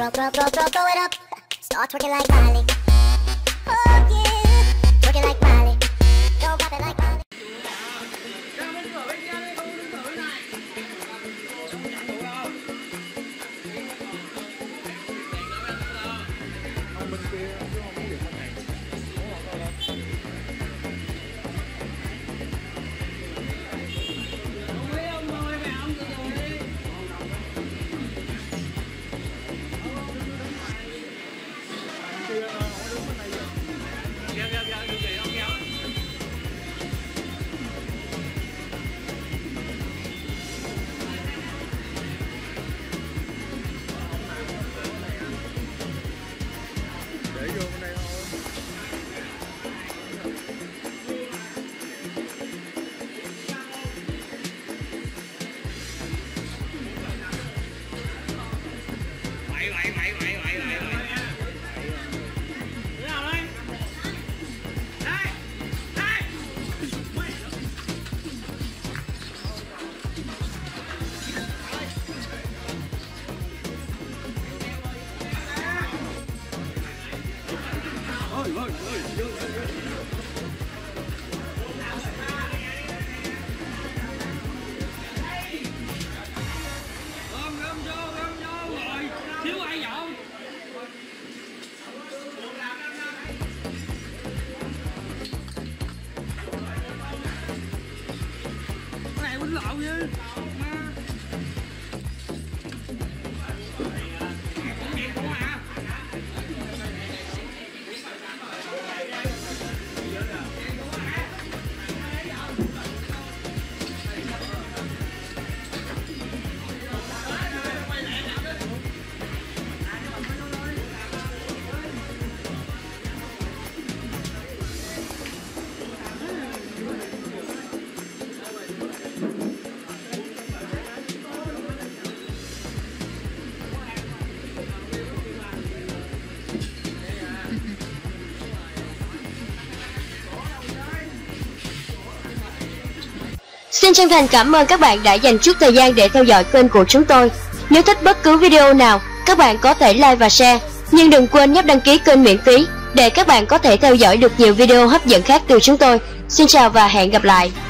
Throw it up, start twerking like Miley. Oh yeah, twerking like Miley. Don't pop it like Miley. Xin chân thành cảm ơn các bạn đã dành chút thời gian để theo dõi kênh của chúng tôi. Nếu thích bất cứ video nào, các bạn có thể like và share. Nhưng đừng quên nhấp đăng ký kênh miễn phí để các bạn có thể theo dõi được nhiều video hấp dẫn khác từ chúng tôi. Xin chào và hẹn gặp lại.